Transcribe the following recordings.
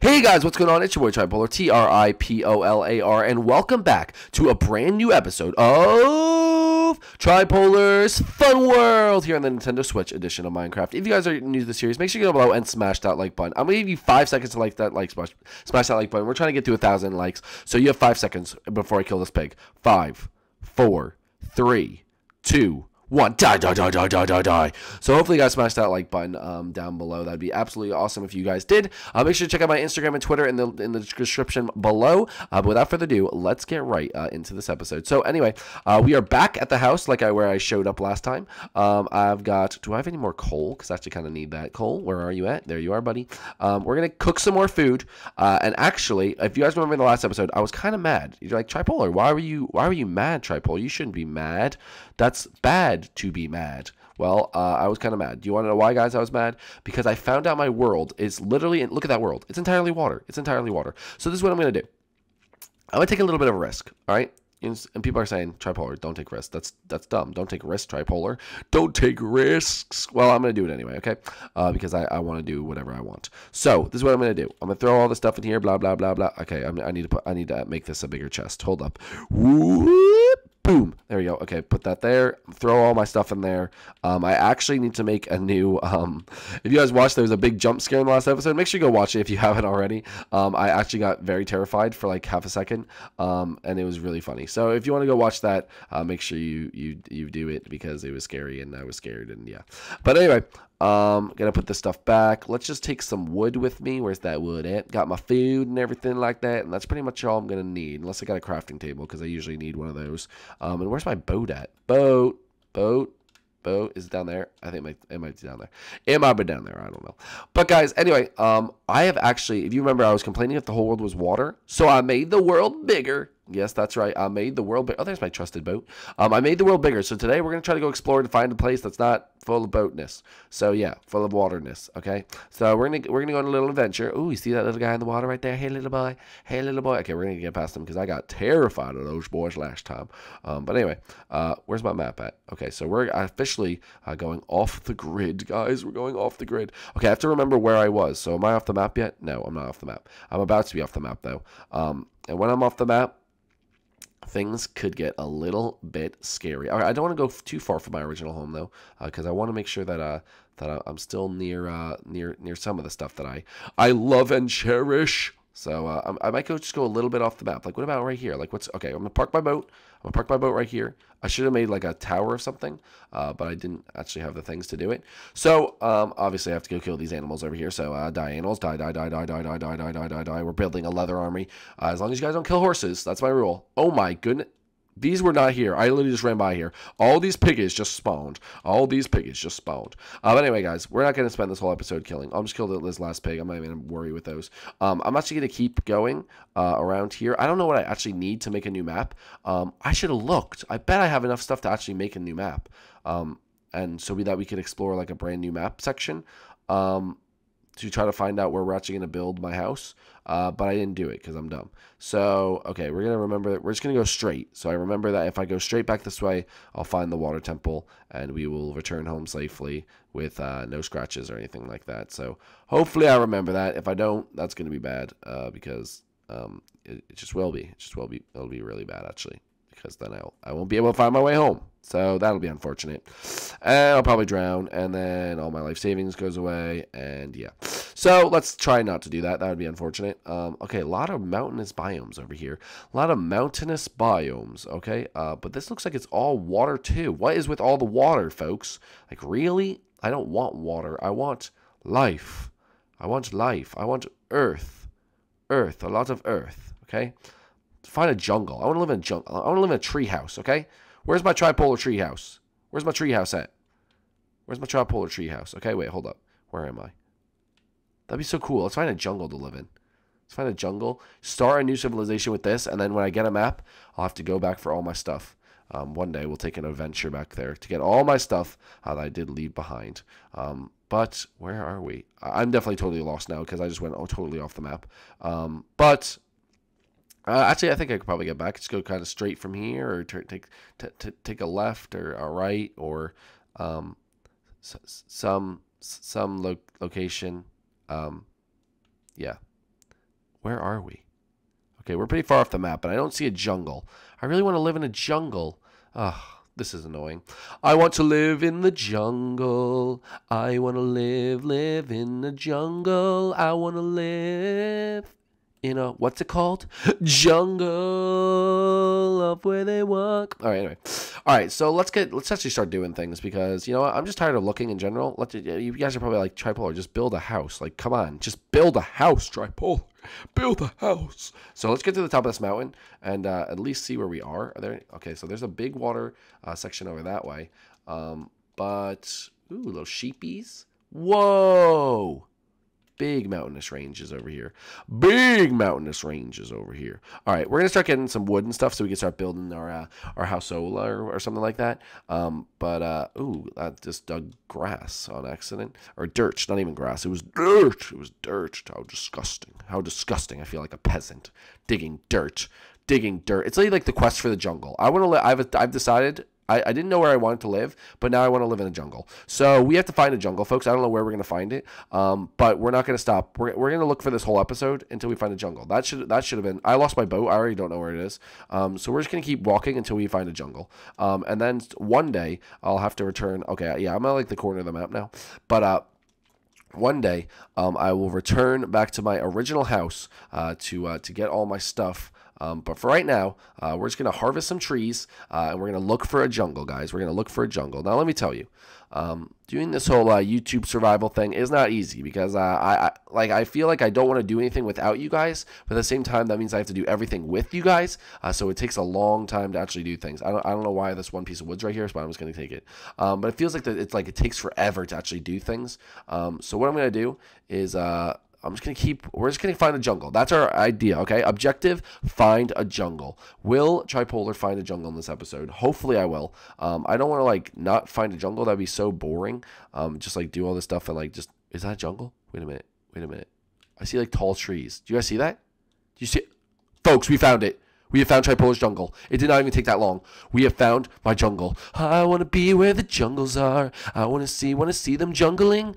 Hey guys, what's going on? It's your boy Tripolar, T-R-I-P-O-L-A-R, and welcome back to a brand new episode of Tripolar's Fun World here on the Nintendo Switch edition of Minecraft. If you guys are new to the series, make sure you go below and smash that like button. I'm going to give you 5 seconds to like that like smash that like button. We're trying to get to 1,000 likes, so you have 5 seconds before I kill this pig. 5, 4, 3, 2, 1, die. So hopefully you guys smash that like button down below. That'd be absolutely awesome if you guys did. Make sure to check out my Instagram and Twitter in the description below. But without further ado, let's get right into this episode. So anyway, we are back at the house where I showed up last time. I've got, do I have any more coal? Because I actually kind of need that coal. Where are you at? There you are, buddy. We're gonna cook some more food. And actually, if you guys remember in the last episode, I was kind of mad. You're like, Tripolar, why were you mad, Tripolar? You shouldn't be mad. That's bad. To be mad. Well, I was kind of mad. Do you want to know why, guys, I was mad? Because I found out my world is literally, look at that world. It's entirely water. It's entirely water. So this is what I'm going to do. I'm going to take a little bit of a risk, all right? And people are saying, Tripolar, don't take risks. That's dumb. Don't take risks, Tripolar. Don't take risks. Well, I'm going to do it anyway, okay? Because I want to do whatever I want. So this is what I'm going to do. I'm going to throw all this stuff in here, blah, blah, blah, blah. Okay, I need to make this a bigger chest. Hold up. Whoop. Boom. There we go. Okay, put that there. Throw all my stuff in there. I actually need to make a new... if you guys watched, there was a big jump scare in the last episode. Make sure you go watch it if you haven't already. I actually got very terrified for like half a second, and it was really funny. So if you want to go watch that, make sure you do it because it was scary and I was scared and yeah. But anyway... gonna put this stuff back. Let's just take some wood with me. Where's that wood at? Got my food and everything like that, and that's pretty much all I'm gonna need, unless I got a crafting table, because I usually need one of those. And where's my boat at? Boat is it down there? I think it might be down there. It might be down there. I don't know. But guys, anyway, I have actually, if you remember, I was complaining if the whole world was water, so I made the world bigger. Yes, that's right. I made the world bigger. Oh, there's my trusted boat. I made the world bigger. So today we're going to try to go explore and find a place that's not full of boatness. So yeah, full of waterness. Okay. So we're gonna go on a little adventure. Ooh, you see that little guy in the water right there? Hey, little boy. Hey, little boy. Okay, we're going to get past him because I got terrified of those boys last time. But anyway, where's my map at? Okay, so we're officially going off the grid, guys. We're going off the grid. Okay, I have to remember where I was. So am I off the map yet? No, I'm not off the map. I'm about to be off the map though. And when I'm off the map, things could get a little bit scary. All right, I don't want to go too far from my original home though, because I want to make sure that I'm still near some of the stuff that I love and cherish. So I might just go a little bit off the map. Like what about right here? Like what's okay? I'm gonna park my boat. I'm gonna park my boat right here. I should have made like a tower or something, but I didn't actually have the things to do it. So obviously I have to go kill these animals over here. So die animals, die. We're building a leather army. As long as you guys don't kill horses, that's my rule. Oh my goodness. These were not here. I literally just ran by here. All these piggies just spawned. All these piggies just spawned. But anyway, guys, we're not going to spend this whole episode killing. I'll just kill this last pig. I'm not even going to worry with those. I'm actually going to keep going around here. I don't know what I actually need to make a new map. I should have looked. I bet I have enough stuff to actually make a new map. And so that we could explore like a brand new map section. To try to find out where we're actually going to build my house, but I didn't do it because I'm dumb. So, okay, we're going to remember that. We're just going to go straight. So I remember that if I go straight back this way, I'll find the water temple, and we will return home safely with no scratches or anything like that. So hopefully I remember that. If I don't, that's going to be bad because it just will be. It just will be. It'll be really bad, actually, because then I won't be able to find my way home. So that'll be unfortunate. And I'll probably drown, and then all my life savings goes away, and yeah. So let's try not to do that. That would be unfortunate. Okay, a lot of mountainous biomes over here. A lot of mountainous biomes, okay? But this looks like it's all water, too. What is with all the water, folks? Like, really? I don't want water. I want life. I want life. I want earth. Earth. A lot of earth, okay? Find a jungle. I want to live in a jungle. I want to live in a tree house, okay? Where's my tripolar treehouse? Where's my treehouse at? Where's my tripolar treehouse? Okay, wait, hold up. Where am I? That'd be so cool. Let's find a jungle to live in. Let's find a jungle. Start a new civilization with this, and then when I get a map, I'll have to go back for all my stuff. One day we'll take an adventure back there to get all my stuff that I did leave behind. But where are we? I'm definitely totally lost now because I just went totally off the map. But... actually, I think I could probably get back. Just go kind of straight from here, or take a left or a right, or some location. Yeah, Where are we? Okay, we're pretty far off the map, but I don't see a jungle. I really want to live in a jungle. Ugh, this is annoying. I want to live in the jungle. I want to live in the jungle. I want to live in a, what's it called? Jungle of where they walk. All right, anyway. All right, so let's actually start doing things because, you know what? I'm just tired of looking in general. You guys are probably like, Tripolar, just build a house. Like, come on, just build a house, Tripolar. Build a house. So let's get to the top of this mountain and at least see where we are. Are there? Okay, so there's a big water section over that way. But, ooh, little sheepies. Whoa. Big mountainous ranges over here. Big mountainous ranges over here. All right, we're gonna start getting some wood and stuff so we can start building our houseola or something like that. Ooh, I just dug grass on accident, or dirt. Not even grass. It was dirt. It was dirt. How disgusting! How disgusting! I feel like a peasant digging dirt. Digging dirt. It's like the quest for the jungle. I want to live. I've decided. I didn't know where I wanted to live, but now I want to live in a jungle. So we have to find a jungle, folks. I don't know where we're going to find it, but we're not going to stop. We're going to look for this whole episode until we find a jungle. That should have been – I lost my boat. I already don't know where it is. So we're just going to keep walking until we find a jungle. And then one day I'll have to return – okay, yeah, I'm at like the corner of the map now. But one day I will return back to my original house to get all my stuff. But for right now, we're just going to harvest some trees, and we're going to look for a jungle, guys. We're going to look for a jungle. Now, let me tell you, doing this whole YouTube survival thing is not easy because I feel like I don't want to do anything without you guys, but at the same time, that means I have to do everything with you guys, so it takes a long time to actually do things. I don't know why this one piece of wood's right here, but I'm just going to take it. But it feels like it's like it takes forever to actually do things. So what I'm going to do is... we're just going to find a jungle. That's our idea, okay? Objective, find a jungle. Will Tripolar find a jungle in this episode? Hopefully I will. I don't want to, like, not find a jungle. That'd be so boring. Just, like, do all this stuff and, like, just... Is that a jungle? Wait a minute. Wait a minute. I see, like, tall trees. Do you guys see that? Do you see it? Folks, we found it. We have found Tripolar's jungle. It did not even take that long. We have found my jungle. I want to be where the jungles are. I want to see them jungling.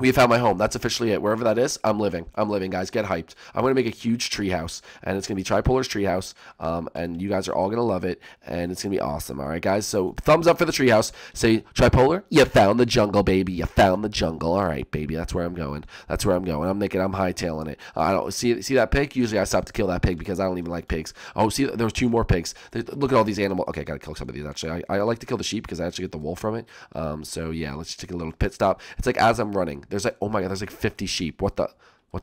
We have found my home. That's officially it. Wherever that is, I'm living. I'm living, guys. Get hyped. I'm going to make a huge tree house, and it's going to be Tripolar's tree house, and you guys are all going to love it, and it's going to be awesome. All right, guys? So thumbs up for the tree house. Say, Tripolar, you found the jungle, baby. You found the jungle. All right, baby. That's where I'm going. That's where I'm going. I'm hightailing it. I don't see that pig? Usually I stop to kill that pig because I don't even like pigs. Oh, see, there's two more pigs. Look at all these animals. Okay, I got to kill some of these, actually. I like to kill the sheep because I actually get the wool from it. So, yeah, let's just take a little pit stop. It's like as I'm running. There's like, oh my god, there's like 50 sheep. What the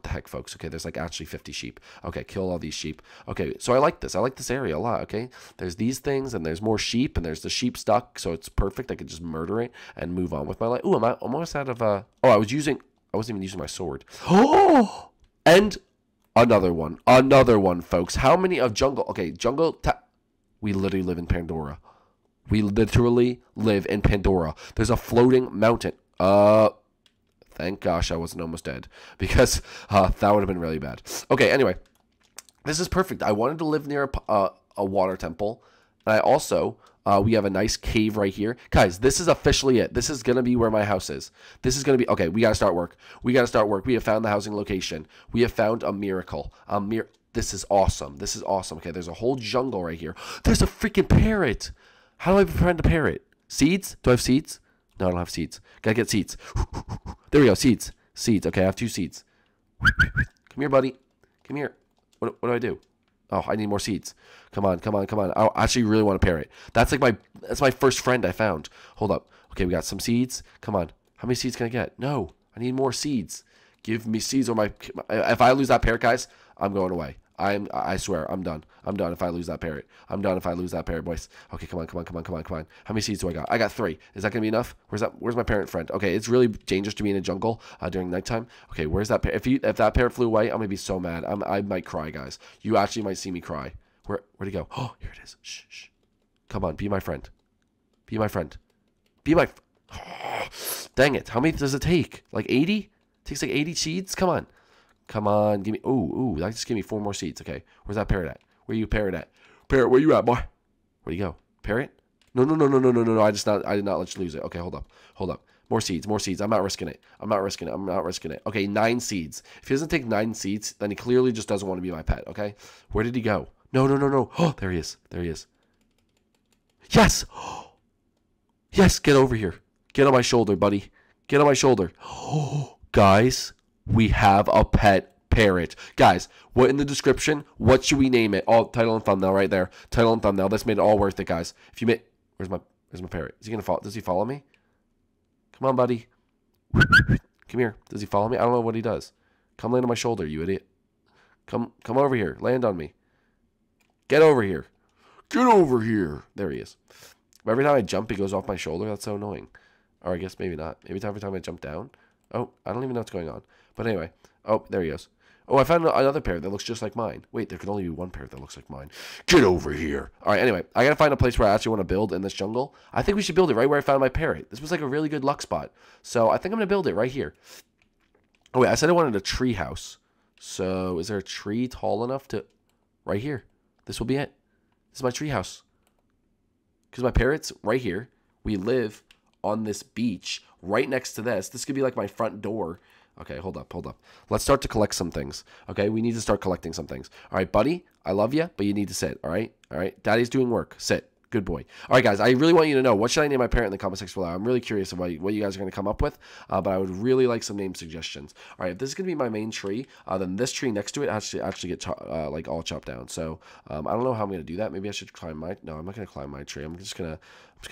heck, folks? Okay, there's like actually 50 sheep. Okay, kill all these sheep. Okay, so I like this area a lot, okay? There's these things, and there's more sheep, and there's the sheep stock, so it's perfect. I could just murder it and move on with my life. Ooh, I'm almost out of, oh, I wasn't even using my sword. Oh! And another one, folks. How many of jungle, okay, we literally live in Pandora. We literally live in Pandora. There's a floating mountain. Thank gosh I wasn't almost dead because that would have been really bad. Okay, anyway, this is perfect. I wanted to live near a water temple. And I also, we have a nice cave right here. Guys, this is officially it. This is going to be where my house is. This is going to be, okay, we got to start work. We got to start work. We have found the housing location. We have found a miracle. This is awesome. This is awesome. Okay, there's a whole jungle right here. There's a freaking parrot. How do I befriend a parrot? Seeds? Do I have seeds? No, I don't have seeds. Gotta get seeds. There we go. Seeds. Seeds. Okay, I have 2 seeds. Come here, buddy. Come here. What do I do? Oh, I need more seeds. Come on, come on, come on. I actually really want a parrot. That's like that's my first friend I found. Hold up. Okay, we got some seeds. Come on. How many seeds can I get? No, I need more seeds. Give me seeds or if I lose that parrot, guys, I'm going away. I swear, I'm done. I'm done if I lose that parrot. I'm done if I lose that parrot, boys. Okay, come on, come on, come on, come on, come on. How many seeds do I got? I got 3. Is that going to be enough? Where's my parrot friend? Okay, it's really dangerous to be in a jungle during nighttime. Okay, where's that parrot? If that parrot flew away, I'm going to be so mad. I might cry, guys. You actually might see me cry. Where'd he go? Oh, here it is. Shh, shh. Come on, be my friend. Be my friend. Be my... Oh, dang it. How many does it take? Like 80? It takes like 80 seeds? Come on. Come on, give me, ooh, that just gave me 4 more seeds. Okay, where's that parrot at? Where you parrot at? Parrot, where you at, boy? Where'd you go? Parrot? No, no, no, no, no, no, no, no, I did not let you lose it. Okay, hold up, More seeds, more seeds. I'm not risking it. I'm not risking it. I'm not risking it. Okay, 9 seeds. If he doesn't take 9 seeds, then he clearly just doesn't want to be my pet, okay? Where did he go? No, no, no, no. Oh, there he is. There he is. Yes! Yes, get over here. Get on my shoulder, buddy. Get on my shoulder. Oh, guys, we have a pet parrot. Guys, what in the description? What should we name it? Oh, title and thumbnail right there. Title and thumbnail. This made it all worth it, guys. If you made... Where's my parrot? Is he gonna follow? Does he follow me? Come on, buddy. Come here. Does he follow me? I don't know what he does. Come land on my shoulder, you idiot. Come over here. Land on me. Get over here. Get over here. There he is. Every time I jump, he goes off my shoulder. That's so annoying. Or I guess maybe not. Maybe every time I jump down. Oh, I don't even know what's going on. But anyway. Oh, there he goes. Oh, I found another pair that looks just like mine. Wait, there could only be one pair that looks like mine. Get over here. All right, anyway, I got to find a place where I actually want to build in this jungle. I think we should build it right where I found my parrot. This was like a really good luck spot. So I think I'm going to build it right here. Oh, wait, I said I wanted a tree house. So is there a tree tall enough to... Right here. This will be it. This is my tree house. Because my parrot's right here. We live on this beach right next to this. This could be like my front door. Okay, hold up, hold up. Let's start to collect some things. Okay, we need to start collecting some things. All right, buddy, I love you, but you need to sit, all right? All right, daddy's doing work. Sit. Good boy. All right, guys, I really want you to know, what should I name my parrot in the comment section below? I'm really curious about what you guys are going to come up with, but I would really like some name suggestions. All right, if this is going to be my main tree, then this tree next to it actually get like all chopped down. So I don't know how I'm going to do that. Maybe I should climb my... No, I'm not going to climb my tree. I'm just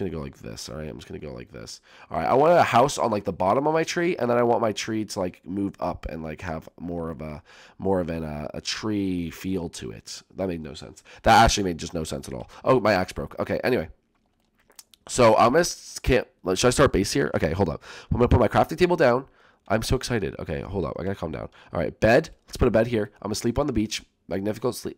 gonna go like this. All right, I'm just gonna go like this. All right, I want a house on like the bottom of my tree, and then I want my tree to like move up and like have more of a tree feel to it. That made no sense. That actually made just no sense at all. Oh, my axe broke. Okay, anyway. So I'm gonna should I start base here? Okay, hold up. I'm gonna put my crafting table down. I'm so excited. Okay, hold up. I gotta calm down. All right, bed. Let's put a bed here. I'm gonna sleep on the beach. Magnificent sleep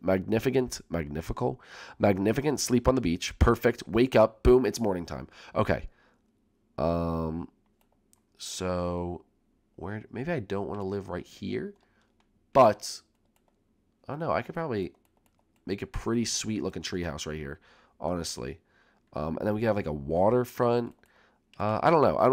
on the beach. Perfect. Wake up. Boom. It's morning time. Okay. So where, maybe I don't want to live right here, but I don't know. I could probably make a pretty sweet looking treehouse right here, honestly. And then we could have like a waterfront. I don't know. I'm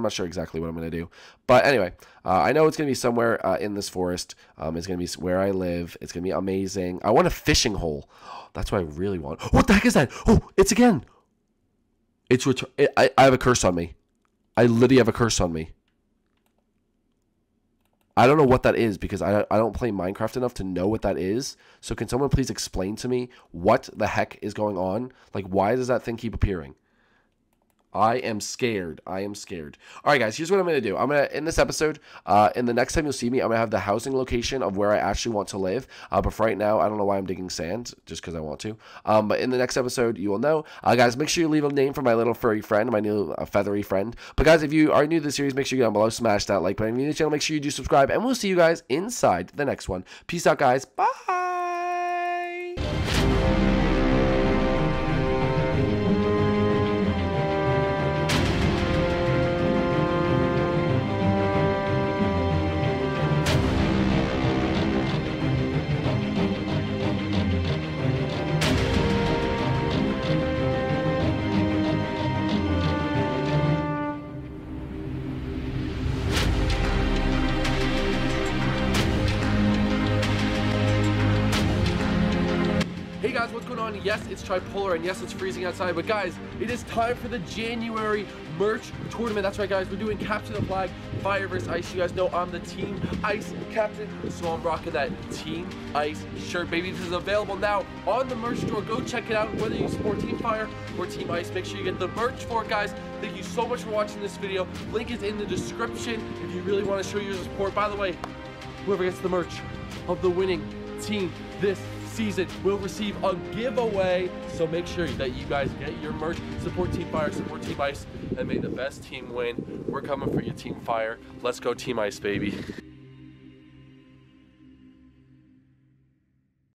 not sure exactly what I'm going to do. But anyway, I know it's going to be somewhere in this forest. It's going to be where I live. It's going to be amazing. I want a fishing hole. That's what I really want. What the heck is that? Oh, it's again. I have a curse on me. I literally have a curse on me. I don't know what that is because I don't play Minecraft enough to know what that is. So can someone please explain to me what the heck is going on? Like, why does that thing keep appearing? I am scared. I am scared. All right, guys, here's what I'm going to do. I'm going to end this episode. In the next time you'll see me, I'm going to have the housing location of where I actually want to live. But for right now, I don't know why I'm digging sand, just because I want to. But in the next episode, you will know. Guys, make sure you leave a name for my little furry friend, my new feathery friend. But guys, if you are new to the series, make sure you go down below, smash that like button. If you're new to the channel, make sure you do subscribe. And we'll see you guys inside the next one. Peace out, guys. Bye. Guys, what's going on? Yes, it's Tripolar, and yes, it's freezing outside, but guys, it is time for the January merch tournament. That's right, guys, we're doing Capture the Flag, Fire vs. Ice. You guys know I'm the Team Ice captain, so I'm rocking that Team Ice shirt, baby. This is available now on the merch store. Go check it out, whether you support Team Fire or Team Ice. Make sure you get the merch for it, guys. Thank you so much for watching this video. Link is in the description if you really want to show your support. By the way, whoever gets the merch of the winning team this season will receive a giveaway, so make sure that you guys get your merch, support Team Fire, support Team Ice, and may the best team win. We're coming for you, Team Fire. Let's go, Team Ice, baby.